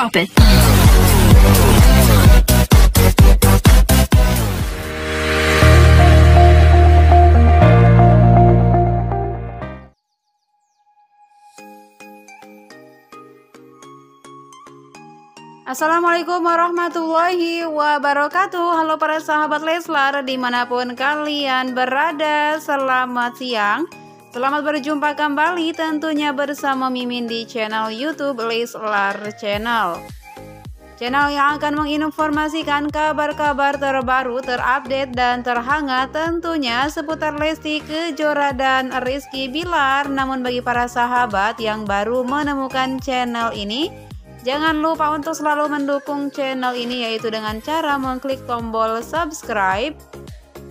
drop it. Assalamualaikum warahmatullahi wabarakatuh. Halo para sahabat Leslar dimanapun kalian berada, selamat siang. Selamat berjumpa kembali tentunya bersama Mimin di channel YouTube Leslar Channel. Channel yang akan menginformasikan kabar-kabar terbaru, terupdate dan terhangat tentunya seputar Lesti Kejora dan Rizky Billar. Namun bagi para sahabat yang baru menemukan channel ini, jangan lupa untuk selalu mendukung channel ini yaitu dengan cara mengklik tombol subscribe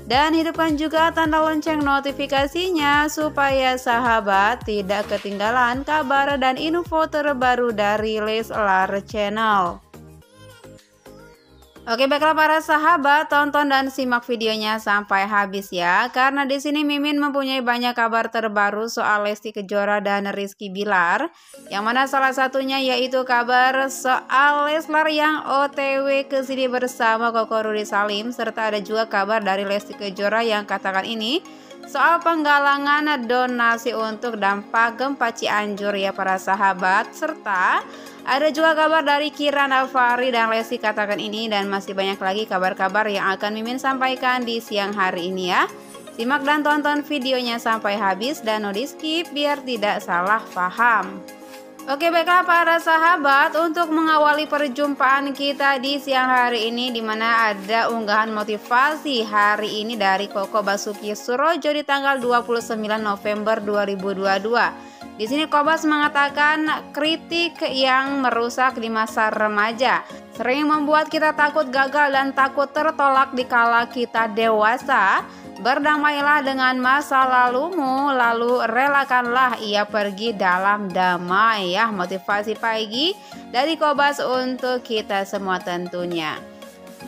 dan hidupkan juga tanda lonceng notifikasinya supaya sahabat tidak ketinggalan kabar dan info terbaru dari Leslar Channel. Oke, baiklah para sahabat, tonton dan simak videonya sampai habis ya, karena di sini Mimin mempunyai banyak kabar terbaru soal Lesti Kejora dan Rizky Billar, yang mana salah satunya yaitu kabar soal Leslar yang OTW ke sini bersama Koko Ruri Salim, serta ada juga kabar dari Lesti Kejora yang katakan ini soal penggalangan donasi untuk dampak gempa Cianjur ya para sahabat, serta ada juga kabar dari Kirana Fahri dan Lesti katakan ini, dan masih banyak lagi kabar-kabar yang akan Mimin sampaikan di siang hari ini ya. Simak dan tonton videonya sampai habis dan no di skip biar tidak salah paham. Oke, baiklah para sahabat, untuk mengawali perjumpaan kita di siang hari ini, dimana ada unggahan motivasi hari ini dari Koko Basuki Surojo di tanggal 29 November 2022. Di sini Kobas mengatakan kritik yang merusak di masa remaja sering membuat kita takut gagal dan takut tertolak dikala kita dewasa. Berdamailah dengan masa lalumu, lalu relakanlah ia pergi dalam damai ya. Motivasi pagi dari Kobas untuk kita semua tentunya.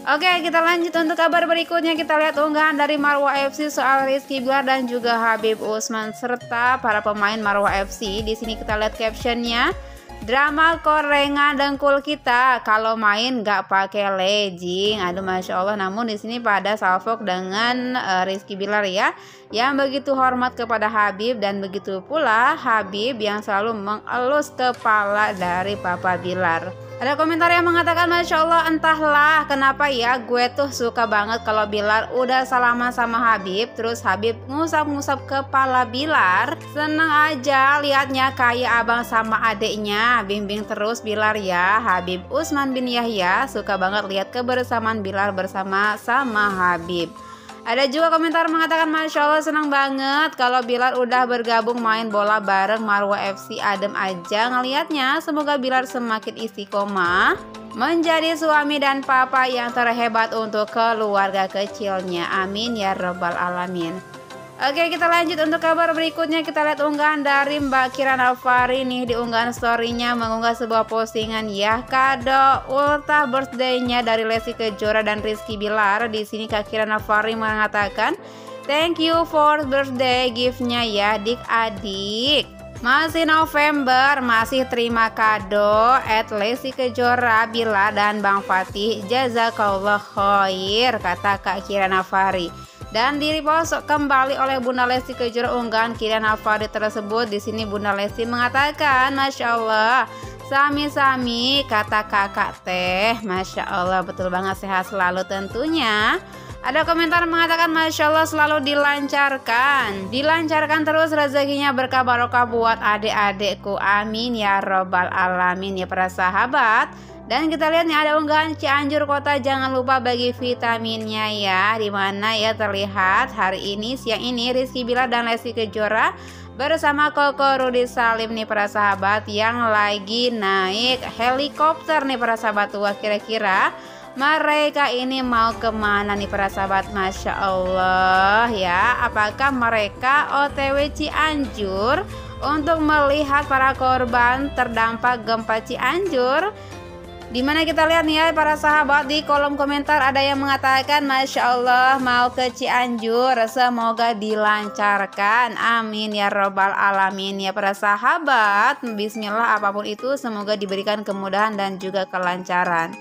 Oke, kita lanjut untuk kabar berikutnya. Kita lihat unggahan dari Marwa FC soal Rizky Billar dan juga Habib Usman serta para pemain Marwa FC. Di sini kita lihat captionnya, drama korengan dengkul kita kalau main gak pakai legging. Aduh, masya Allah. Namun di sini pada salvok dengan Rizky Billar ya, yang begitu hormat kepada Habib, dan begitu pula Habib yang selalu mengelus kepala dari Papa Billar. Ada komentar yang mengatakan, masya Allah, entahlah kenapa ya, gue tuh suka banget kalau Billar udah salaman sama Habib, terus Habib ngusap-ngusap kepala Billar. Seneng aja liatnya kayak abang sama adeknya. Bimbing terus Billar ya. Habib Usman bin Yahya suka banget lihat kebersamaan Billar bersama sama Habib. Ada juga komentar mengatakan, masya Allah, senang banget kalau Billar udah bergabung main bola bareng Marwa FC, adem aja ngelihatnya. Semoga Billar semakin istiqomah menjadi suami dan papa yang terhebat untuk keluarga kecilnya. Amin ya rabbal alamin. Oke, kita lanjut untuk kabar berikutnya. Kita lihat unggahan dari Mbak Kirana Fahri nih, di unggahan story-nya mengunggah sebuah postingan ya, kado ultah birthday-nya dari Lesti Kejora dan Rizky Billar. Di sini Kak Kirana Fahri mengatakan, "Thank you for birthday gift-nya ya, adik-adik. Masih November, masih terima kado at Lesti Kejora, Billar dan Bang Fatih. Jazakallah khair," kata Kak Kirana Fahri. Dan di-repost kembali oleh Bunda Lesti Kejora unggahan Kirana Fahri tersebut. Di sini Bunda Lesti mengatakan, masya Allah, sami-sami kata kakak teh. Masya Allah, betul banget, sehat selalu tentunya. Ada komentar mengatakan, masya Allah, selalu dilancarkan. Dilancarkan terus rezekinya, berkah barokah buat adik-adikku. Amin ya robbal alamin ya para sahabat. Dan kita lihat nih, ada unggahan Cianjur Kota jangan lupa bagi vitaminnya ya, dimana ya terlihat hari ini siang ini Rizky Billar dan Lesti Kejora bersama Koko Rudi Salim nih para sahabat, yang lagi naik helikopter nih para sahabat. Wah, kira-kira mereka ini mau kemana nih para sahabat? Masya Allah ya, apakah mereka OTW Cianjur untuk melihat para korban terdampak gempa Cianjur? Dimana kita lihat nih ya para sahabat, di kolom komentar ada yang mengatakan Masya Allah mau ke Cianjur, semoga dilancarkan, amin ya robbal alamin. Ya para sahabat, bismillah apapun itu semoga diberikan kemudahan dan juga kelancaran.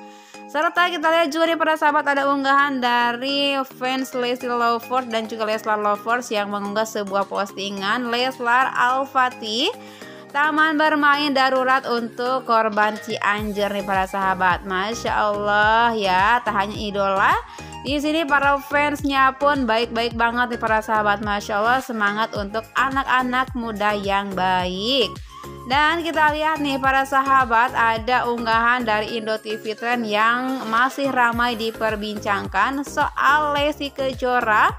Serta kita lihat juga para sahabat ada unggahan dari fans Lesti Lovers dan juga Leslar Lovers yang mengunggah sebuah postingan Leslar Al-Fatih taman bermain darurat untuk korban Cianjur nih para sahabat. Masya Allah ya, tak hanya idola, di sini para fansnya pun baik-baik banget nih para sahabat. Masya Allah, semangat untuk anak-anak muda yang baik. Dan kita lihat nih para sahabat ada unggahan dari Indo TV Trend yang masih ramai diperbincangkan soal Lesti Kejora,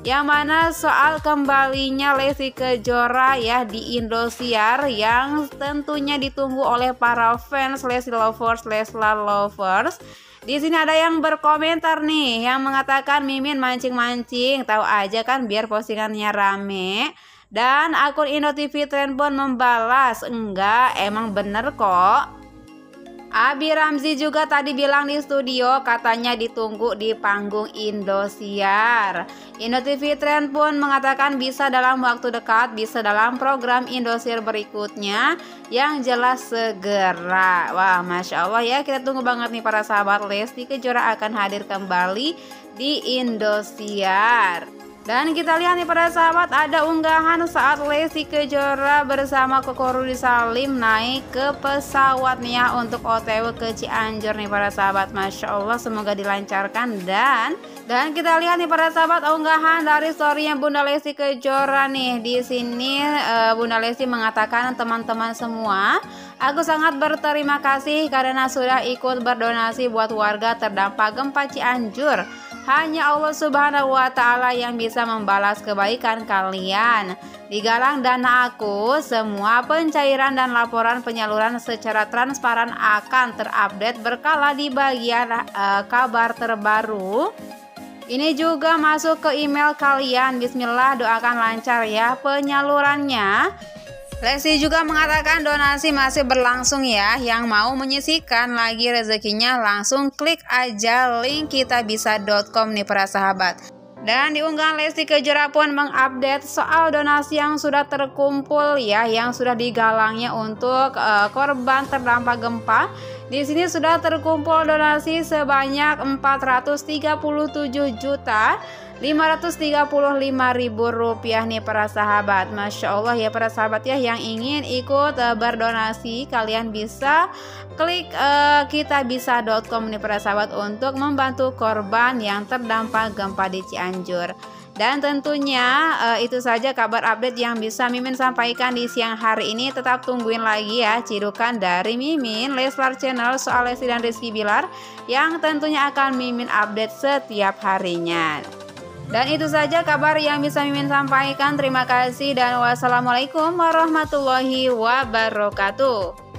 yang mana soal kembalinya Lesti Kejora ya di Indosiar yang tentunya ditunggu oleh para fans Lesti Lovers, Leslar Lovers. Di sini ada yang berkomentar nih yang mengatakan Mimin mancing-mancing, tahu aja kan biar postingannya rame. Dan akun Indo TV Trend pun membalas, enggak, emang bener kok. Abi Ramzi juga tadi bilang di studio katanya ditunggu di panggung Indosiar. Indo TV Trend pun mengatakan bisa dalam waktu dekat, bisa dalam program Indosiar berikutnya yang jelas segera. Wah Masya Allah ya, kita tunggu banget nih para sahabat, Lesti Kejora akan hadir kembali di Indosiar. Dan kita lihat nih para sahabat ada unggahan saat Lesti Kejora bersama Koko Ruri Salim naik ke pesawat nih ya untuk OTW ke Cianjur nih para sahabat. Masya Allah, semoga dilancarkan. Dan kita lihat nih para sahabat unggahan dari storynya Bunda Lesti Kejora nih. Di sini Bunda Lesti mengatakan teman-teman semua, aku sangat berterima kasih karena sudah ikut berdonasi buat warga terdampak gempa Cianjur. Hanya Allah Subhanahu wa Ta'ala yang bisa membalas kebaikan kalian. Digalang dana aku, semua pencairan dan laporan penyaluran secara transparan akan terupdate berkala di bagian kabar terbaru. Ini juga masuk ke email kalian. Bismillah, doakan lancar ya penyalurannya. Lesti juga mengatakan donasi masih berlangsung ya, yang mau menyisihkan lagi rezekinya langsung klik aja link kitabisa.com nih para sahabat. Dan diunggahan Lesti Kejora pun mengupdate soal donasi yang sudah terkumpul ya, yang sudah digalangnya untuk korban terdampak gempa. Di sini sudah terkumpul donasi sebanyak 437.535.000 rupiah nih para sahabat. Masya Allah ya para sahabat ya, yang ingin ikut berdonasi kalian bisa klik kitabisa.com nih para sahabat untuk membantu korban yang terdampak gempa di Cianjur. Dan tentunya itu saja kabar update yang bisa Mimin sampaikan di siang hari ini. Tetap tungguin lagi ya cidukan dari Mimin Leslar Channel soal Lesti dan Rizky Billar yang tentunya akan Mimin update setiap harinya. Dan itu saja kabar yang bisa Mimin sampaikan. Terima kasih dan wassalamualaikum warahmatullahi wabarakatuh.